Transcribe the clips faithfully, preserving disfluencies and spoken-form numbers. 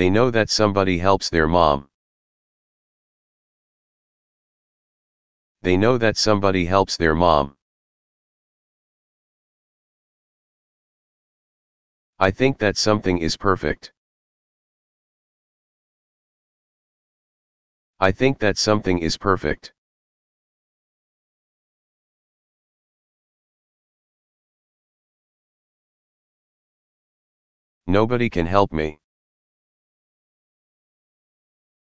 They know that somebody helps their mom. They know that somebody helps their mom. I think that something is perfect. I think that something is perfect. Nobody can help me.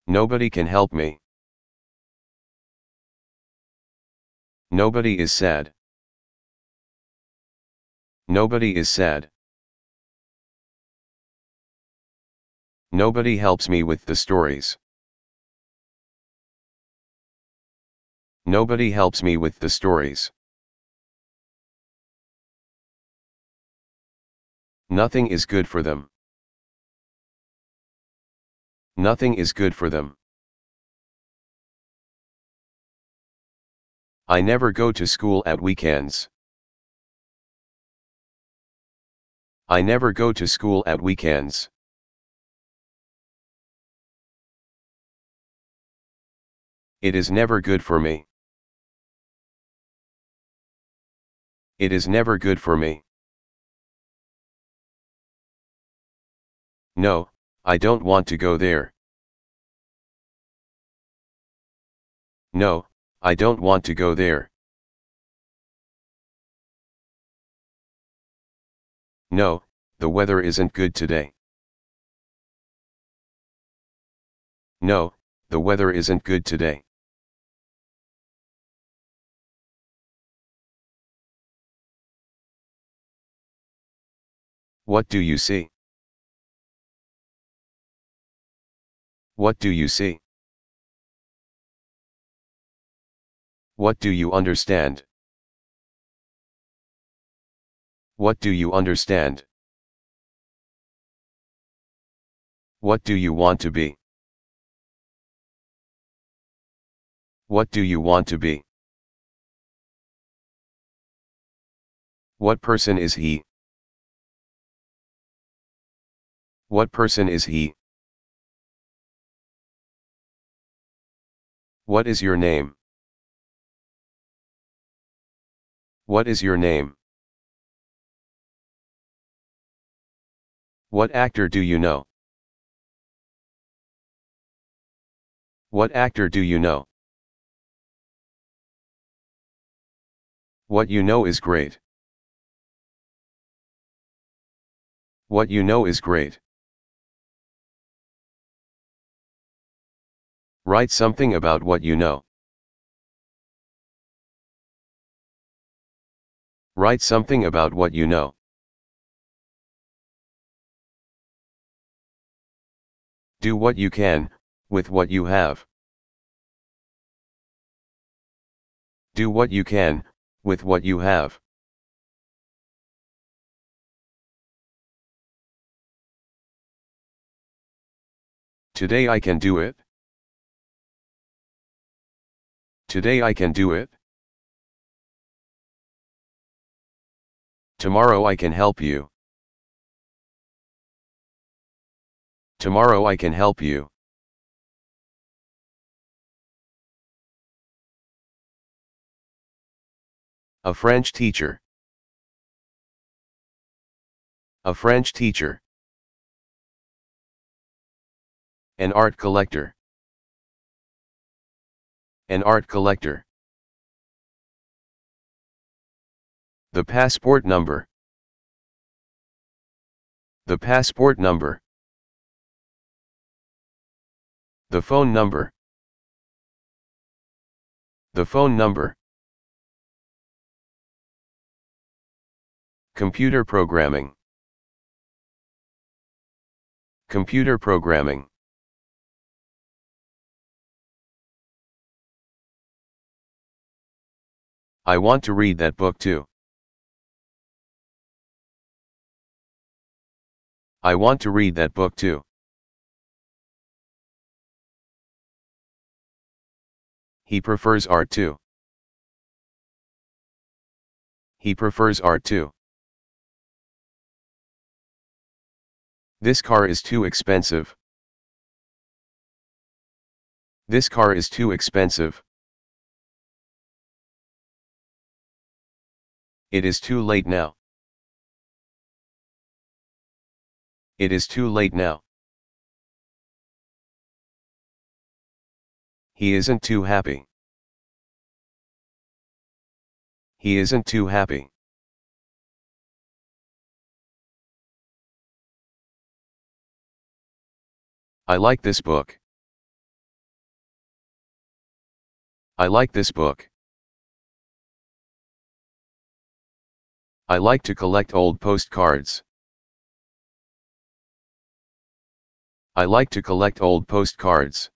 Nobody can help me. Nobody is sad. Nobody is sad. Nobody helps me with the stories. Nobody helps me with the stories. Nothing is good for them. Nothing is good for them. I never go to school at weekends. I never go to school at weekends. It is never good for me. It is never good for me. No, I don't want to go there. No, I don't want to go there. No, the weather isn't good today. No, the weather isn't good today. What do you see? What do you see? What do you understand? What do you understand? What do you want to be? What do you want to be? What person is he? What person is he? What is your name? What is your name? What actor do you know? What actor do you know? What you know is great. What you know is great. Write something about what you know. Write something about what you know. Do what you can, with what you have. Do what you can, with what you have. Today I can do it. Today I can do it. Tomorrow I can help you. Tomorrow I can help you. A French teacher. A French teacher. An art collector. An art collector. The passport number. The passport number. The phone number. The phone number. Computer programming. Computer programming. I want to read that book too. I want to read that book too. He prefers art too. He prefers art too. This car is too expensive. This car is too expensive. It is too late now. It is too late now. He isn't too happy. He isn't too happy. I like this book. I like this book. I like to collect old postcards. I like to collect old postcards.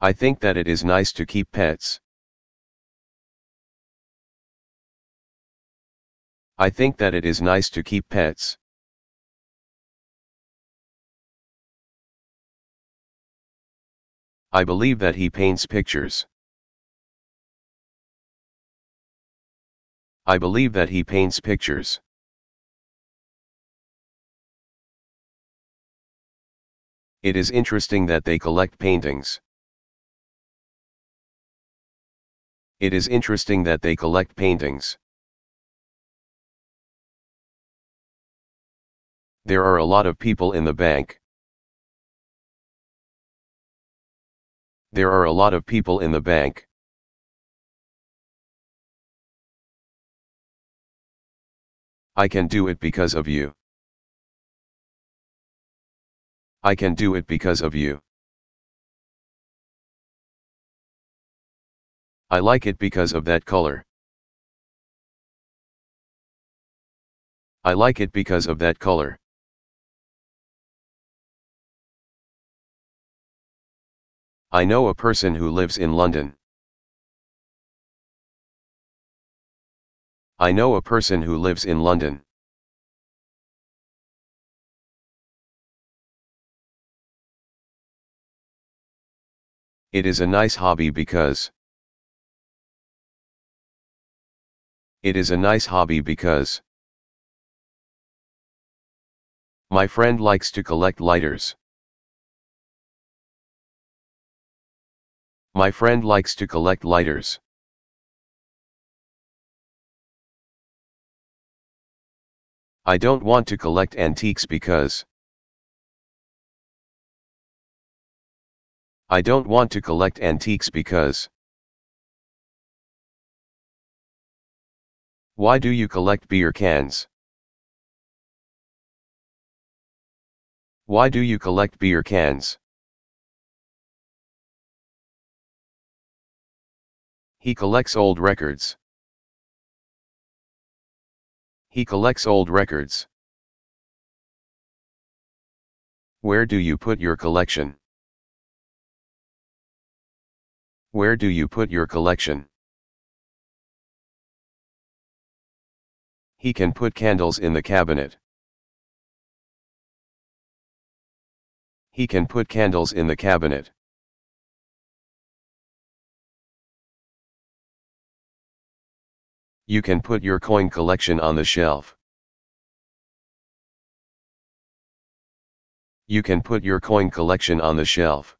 I think that it is nice to keep pets. I think that it is nice to keep pets. I believe that he paints pictures. I believe that he paints pictures. It is interesting that they collect paintings. It is interesting that they collect paintings. There are a lot of people in the bank. There are a lot of people in the bank. I can do it because of you. I can do it because of you. I like it because of that color. I like it because of that color. I know a person who lives in London. I know a person who lives in London. It is a nice hobby because. It is a nice hobby because. My friend likes to collect lighters. My friend likes to collect lighters. I don't want to collect antiques because. I don't want to collect antiques because. Why do you collect beer cans? Why do you collect beer cans? He collects old records. He collects old records. Where do you put your collection? Where do you put your collection? He can put candles in the cabinet. He can put candles in the cabinet. You can put your coin collection on the shelf. You can put your coin collection on the shelf.